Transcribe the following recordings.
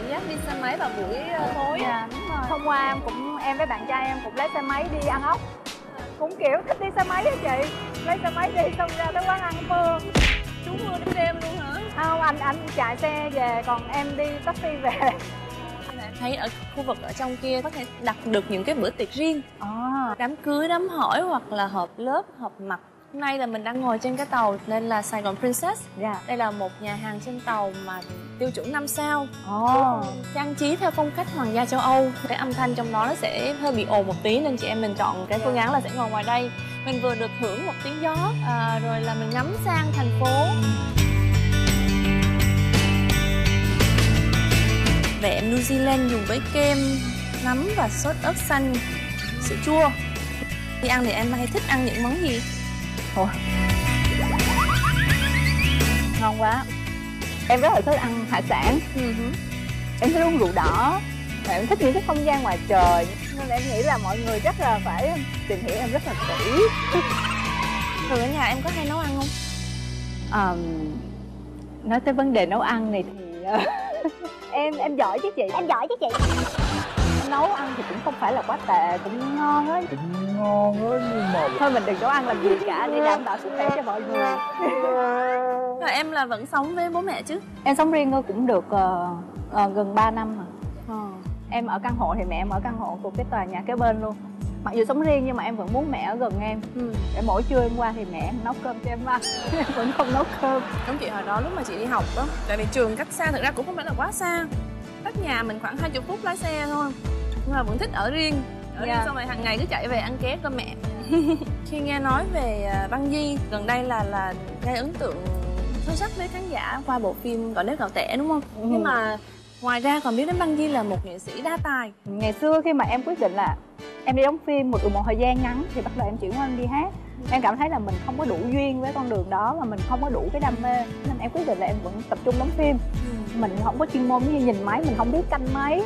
cảm giác đi xe máy vào buổi tối. Dạ, hôm qua em với bạn trai em cũng lấy xe máy đi ăn ốc, cũng kiểu thích đi xe máy á chị, lấy xe máy đi xong ra tới quán ăn Phương. Trú mưa đến đêm luôn hả? Không, anh chạy xe về còn em đi taxi về. Thấy ở khu vực ở trong kia có thể đặt được những cái bữa tiệc riêng, đám cưới, đám hỏi hoặc là họp lớp, họp mặt. Hôm nay là mình đang ngồi trên cái tàu nên là Sài Gòn Princess. Đây là một nhà hàng trên tàu mà tiêu chuẩn 5 sao, trang trí theo phong cách hoàng gia châu Âu. Cái âm thanh trong đó nó sẽ hơi bị ồn một tí nên chị em mình chọn cái phương án là sẽ ngồi ngoài đây. Mình vừa được hưởng một tiếng gió, rồi là mình ngắm sang thành phố. Vẻ New Zealand dùng với kem, nấm và sốt ớt xanh, sữa chua. Khi ăn thì em hay thích ăn những món gì? Ngon quá. Em rất là thích ăn hải sản. Em thích uống rượu đỏ. Và em thích những cái không gian ngoài trời. Nên em nghĩ là mọi người chắc là phải tìm hiểu em rất là kỹ. Thường ở nhà em có hay nấu ăn không? Nói tới vấn đề nấu ăn này thì em giỏi chứ chị. Nấu ăn thì cũng không phải là quá tệ, cũng ngon á. Nhưng mà thôi mình đừng nấu ăn làm gì cả để đảm bảo sức khỏe cho mọi người. Mà em là vẫn sống với bố mẹ chứ? Em sống riêng thôi cũng được gần 3 năm rồi. Em ở căn hộ thì mẹ em ở căn hộ của cái tòa nhà kế bên luôn. Mặc dù sống riêng nhưng mà em vẫn muốn mẹ ở gần em. Để mỗi trưa em qua thì mẹ em nấu cơm cho em ăn. Em vẫn không nấu cơm. Giống chị hồi đó lúc mà chị đi học đó, tại vì trường cách xa, thực ra cũng không phải là quá xa, cách nhà mình khoảng 20 phút lái xe thôi, nhưng mà vẫn thích ở riêng. Riêng xong rồi hàng ngày cứ chạy về ăn ké cơm mẹ. Khi nghe nói về Băng Di gần đây là gây ấn tượng sâu sắc với khán giả qua bộ phim Gạo Nếp Gạo Tẻ, đúng không? Nhưng mà ngoài ra còn biết đến Băng Di là một nghệ sĩ đa tài. Ngày xưa khi mà em quyết định là em đi đóng phim một thời gian ngắn thì bắt đầu em chuyển qua em đi hát. Em cảm thấy là mình không có đủ duyên với con đường đó và mình không có đủ cái đam mê, nên em quyết định là em vẫn tập trung đóng phim. Mình không có chuyên môn, như nhìn máy mình không biết canh máy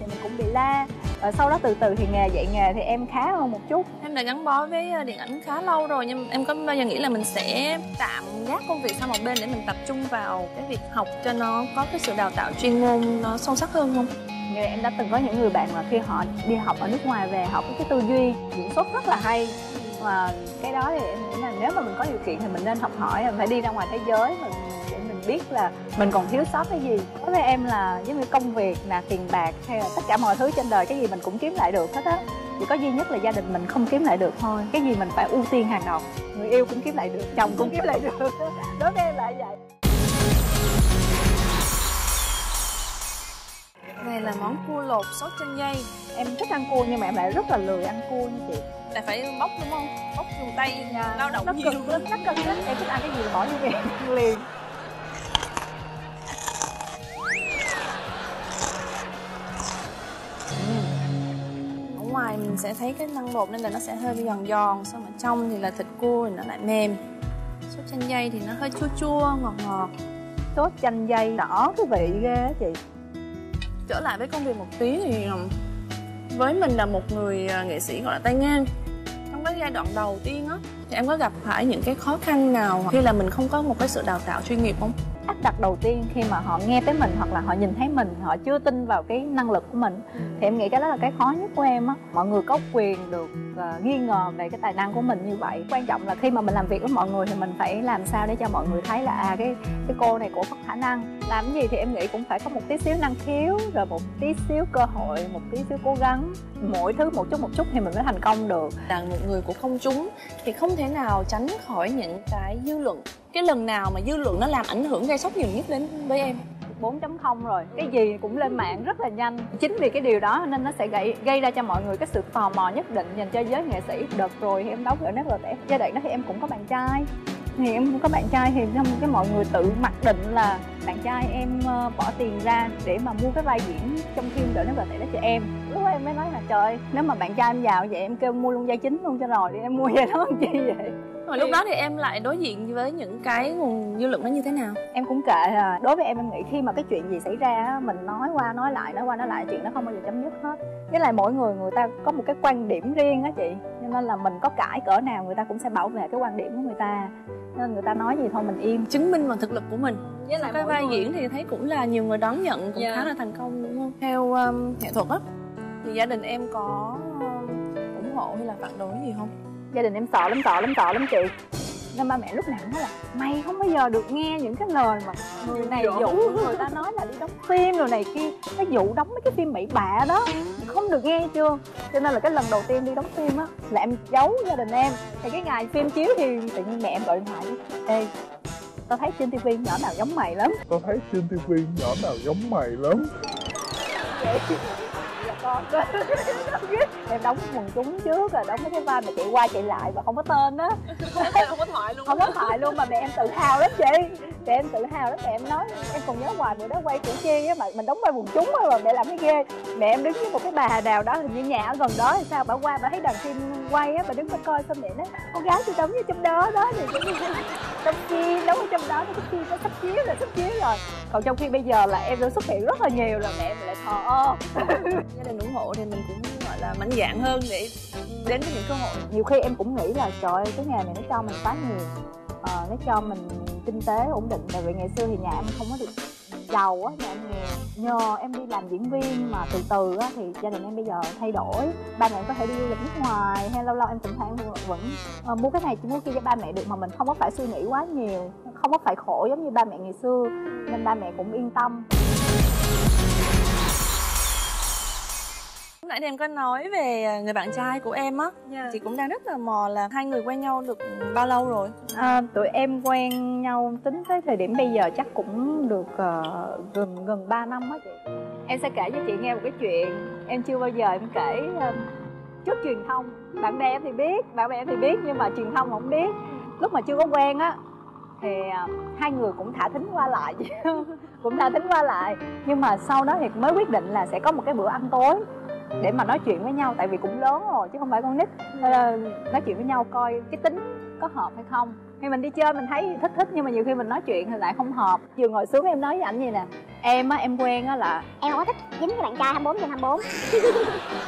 thì mình cũng bị la. Sau đó từ từ thì nghề dạy nghề thì em khá hơn một chút. Em đã gắn bó với điện ảnh khá lâu rồi, nhưng em có bao giờ nghĩ là mình sẽ tạm gác công việc sang một bên để mình tập trung vào cái việc học cho nó có cái sự đào tạo chuyên môn nó sâu sắc hơn không? Như em đã từng có những người bạn mà khi họ đi học ở nước ngoài về học cái tư duy diễn xuất rất là hay, mà cái đó thì em nghĩ là nếu mà mình có điều kiện thì mình nên học hỏi, mình phải đi ra ngoài thế giới mình để mình biết là mình còn thiếu sót cái gì. Đối với em là giống như công việc là tiền bạc hay là tất cả mọi thứ trên đời, cái gì mình cũng kiếm lại được hết á, chỉ có duy nhất là gia đình mình không kiếm lại được thôi. Cái gì mình phải ưu tiên hàng đầu, người yêu cũng kiếm lại được, chồng cũng kiếm lại được. Đối với em là vậy. Này là món cua lột sốt chanh dây. Em thích ăn cua nhưng mà em lại rất là lười ăn cua nha chị. Là phải bóc đúng không? Bóc dùng tay, lao động nhiều lắm, nó cân lắm. Em thích ăn cái gì là bỏ vô miệng liền. Ở ngoài mình sẽ thấy cái năng bột nên là nó sẽ hơi giòn giòn, xong ở trong thì là thịt cua thì nó lại mềm. Sốt chanh dây thì nó hơi chua chua, ngọt ngọt. Sốt chanh dây đỏ cái vị ghê á chị. Trở lại với công việc một tí thì với mình là một người nghệ sĩ gọi là tay ngang, trong cái giai đoạn đầu tiên á thì em có gặp phải những cái khó khăn nào khi là mình không có một cái sự đào tạo chuyên nghiệp không? Áp đặt đầu tiên khi mà họ nghe tới mình hoặc là họ nhìn thấy mình, họ chưa tin vào cái năng lực của mình, thì em nghĩ cái đó là cái khó nhất của em á. Mọi người có quyền được nghi ngờ về cái tài năng của mình như vậy. Quan trọng là khi mà mình làm việc với mọi người thì mình phải làm sao để cho mọi người thấy là cái cô này cổ có khả năng. Làm cái gì thì em nghĩ cũng phải có một tí xíu năng khiếu, rồi một tí xíu cơ hội, một tí xíu cố gắng. Mỗi thứ một chút thì mình mới thành công được. Là một người của công chúng thì không thể nào tránh khỏi những cái dư luận. Cái lần nào mà dư luận nó làm ảnh hưởng gây sốc nhiều nhất đến với em? 4.0 rồi, cái gì cũng lên mạng rất là nhanh. Chính vì cái điều đó nên nó sẽ gây ra cho mọi người cái sự tò mò nhất định dành cho giới nghệ sĩ. Đợt rồi thì em đấu ở rất là tệ. Giai đoạn đó thì em cũng có bạn trai. Thì em cũng có bạn trai thì xong cái mọi người tự mặc định là bạn trai em bỏ tiền ra để mà mua cái vai diễn trong phim Gạo Nếp Gạo Tẻ đó cho em. Lúc đó em mới nói là trời, nếu mà bạn trai em giàu vậy em kêu mua luôn vai chính luôn cho rồi đi, em mua vai đó làm chi vậy? Mà lúc đó thì em lại đối diện với những cái nguồn dư luận nó như thế nào? Em cũng kệ là đối với em nghĩ khi mà cái chuyện gì xảy ra mình nói qua nói lại chuyện nó không bao giờ chấm dứt hết. Với lại mỗi người ta có một cái quan điểm riêng á chị. Cho nên là mình có cãi cỡ nào người ta cũng sẽ bảo vệ cái quan điểm của người ta, nên người ta nói gì thôi mình im, chứng minh bằng thực lực của mình. Với lại cái vai diễn thì thấy cũng là nhiều người đón nhận, cũng khá là thành công đúng không? Theo nghệ thuật á thì gia đình em có ủng hộ hay là phản đối gì không? Gia đình em sợ lắm chị. Nên ba mẹ lúc nào cũng nói là mày không bao giờ được nghe những cái lời mà người này dụ người ta nói là đi đóng phim rồi này kia, cái dụ đóng mấy cái phim bậy bạ đó không được nghe chưa. Cho nên là cái lần đầu tiên đi đóng phim á là em giấu gia đình em. Thì cái ngày phim chiếu thì tự nhiên mẹ em gọi điện thoại: ê, tao thấy trên tivi nhỏ nào giống mày lắm, tao thấy trên tivi nhỏ nào giống mày lắm. Con em đóng quần chúng trước rồi, đóng mấy cái vai mà chạy qua chạy lại và không có tên á, không có thoại luôn, không có thoại luôn. Mà mẹ em tự hào lắm chị, mẹ em tự hào lắm. Mẹ em nói em còn nhớ hoài, bữa đó quay Củ Chi á, mà mình đóng vai quần chúng á, mà mẹ làm cái ghê. Mẹ em đứng với một cái bà nào đó, hình như nhà ở gần đó hay sao, bà qua bà thấy đoàn phim quay á, bà đứng bà coi. Xong mẹ nói con gái tôi đóng với trong đó đó, thì đóng phim đóng ở trong đó, nó phim nó sắp chiếu rồi. Còn trong khi bây giờ là em đã xuất hiện rất là nhiều rồi, mẹ em lại thò ô. Gia đình ủng hộ thì mình cũng gọi là mạnh dạn hơn để đến với những cơ hội. Nhiều khi em cũng nghĩ là trời ơi, cái nghề này nó cho mình quá nhiều, nó cho mình kinh tế ổn định. Tại vì ngày xưa thì nhà em không có được giàu á, nhà em nghèo. Nhờ em đi làm diễn viên mà từ từ á thì gia đình em bây giờ thay đổi. Ba mẹ em có thể đi du lịch nước ngoài, hay lâu lâu em cũng vẫn mua cái này chỉ mua kia cho ba mẹ được, mà mình không có phải suy nghĩ quá nhiều, không có phải khổ giống như ba mẹ ngày xưa, nên ba mẹ cũng yên tâm. Nãy em có nói về người bạn trai của em á, chị cũng đang rất là mò là hai người quen nhau được bao lâu rồi? Tụi em quen nhau tính tới thời điểm bây giờ chắc cũng được gần 3 năm á chị. Em sẽ kể cho chị nghe một cái chuyện em chưa bao giờ em kể trước truyền thông. Bạn bè em thì biết, nhưng mà truyền thông không biết. Lúc mà chưa có quen á thì hai người cũng thả thính qua lại, nhưng mà sau đó thì mới quyết định là sẽ có một cái bữa ăn tối để mà nói chuyện với nhau. Tại vì cũng lớn rồi chứ không phải con nít, nói chuyện với nhau coi cái tính có hợp hay không. Thì mình đi chơi mình thấy thích, nhưng mà nhiều khi mình nói chuyện thì lại không hợp. Vừa ngồi xuống em nói với ảnh vậy nè: em á, em quen á là em không có thích dính với bạn trai 24/24.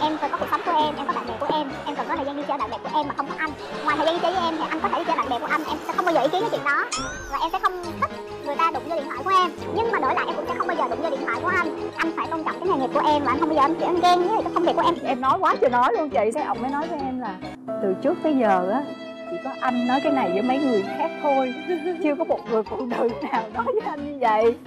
Em cần có cuộc sống của em có bạn bè của em cần có thời gian đi chơi bạn bè của em mà không có anh. Ngoài thời gian đi chơi với em thì anh có thể đi chơi bạn bè của anh, em sẽ không bao giờ ý kiến cái chuyện đó. Và em sẽ không thích người ta đụng vô điện thoại của em, nhưng mà đổi lại em cũng sẽ không bao giờ đụng vô điện thoại của anh phải tôn trọng cái nghề nghiệp của em, và anh không bao giờ anh kiểu anh ghen với cái công việc của em. Em nói quá trời nói luôn chị. Cái ông mới nói với em là từ trước tới giờ á chỉ có anh nói cái này với mấy người khác thôi, chưa có một người phụ nữ nào nói với anh như vậy.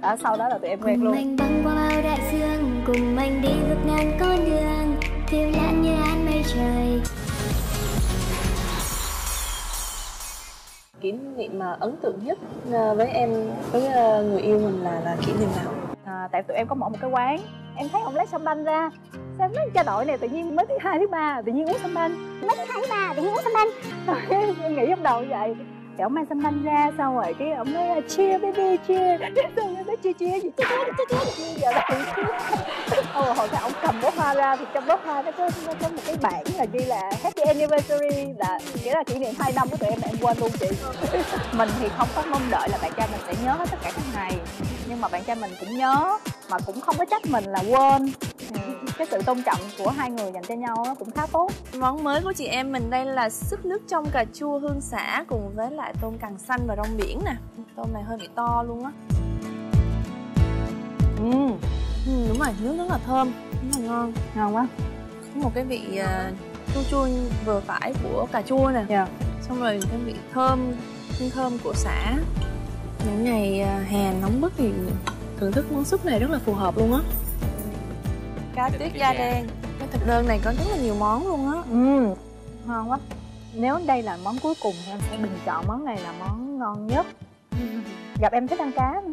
Đó, sau đó là tụi em quen luôn. Cùng anh băng qua bao đại dương, cùng anh đi vượt ngàn con đường, phiêu lãng như ánh mây trời. Kỷ niệm mà ấn tượng nhất với em, với người yêu mình là kỷ niệm nào? Tại tụi em có mở một cái quán, em thấy ông lấy champagne ra, sao mấy cha đội này tự nhiên mới thứ 2 thứ 3 tự nhiên uống champagne, em nghĩ trong đầu vậy. Thì ông mang champagne ra xong rồi cái ông nói cheer baby cheer, xong rồi nó cheer giờ là hồi cái ông cầm bó hoa ra thì trong bó hoa nó có một cái bảng là ghi là happy anniversary, là nghĩa là kỷ niệm 2 năm của tụi em quên luôn chị. Mình thì không có mong đợi là bạn trai mình sẽ nhớ hết tất cả các ngày, nhưng mà bạn trai mình cũng nhớ, mà cũng không có trách mình là quên. Cái sự tôn trọng của hai người dành cho nhau nó cũng khá tốt. Món mới của chị em mình đây là súp nước trong cà chua hương xả cùng với lại tôm càng xanh và rong biển nè. Tôm này hơi bị to luôn á. Đúng rồi, nước rất là thơm, rất là ngon. Ngon quá. Có một cái vị chua chua vừa phải của cà chua nè. Xong rồi cái vị thơm của xả. Những ngày hè nóng bức thì thưởng thức món súp này rất là phù hợp luôn á. Cá tuyết da đen. Cái thực đơn này có rất là nhiều món luôn á. Ngon quá. Nếu đây là món cuối cùng em sẽ bình chọn món này là món ngon nhất. Gặp em thích ăn cá nữa.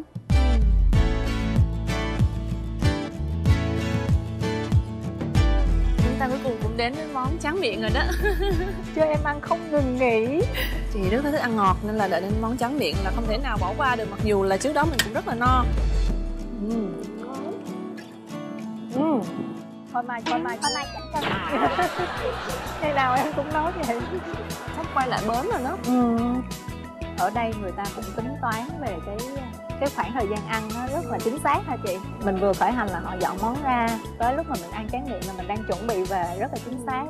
Chúng ta cuối cùng cũng đến với món tráng miệng rồi đó. Chứ em ăn không ngừng nghỉ. Chị rất là thích ăn ngọt nên là đợi đến món tráng miệng là không thể nào bỏ qua được, mặc dù là trước đó mình cũng rất là no. Thôi mai chắc đây nào em cũng nói vậy, sắp quay lại bến rồi đó. Ở đây người ta cũng tính toán về cái khoảng thời gian ăn nó rất là chính xác hả chị. Mình vừa khởi hành là họ dọn món ra, tới lúc mà mình ăn tráng miệng là mình đang chuẩn bị về rất là chính xác.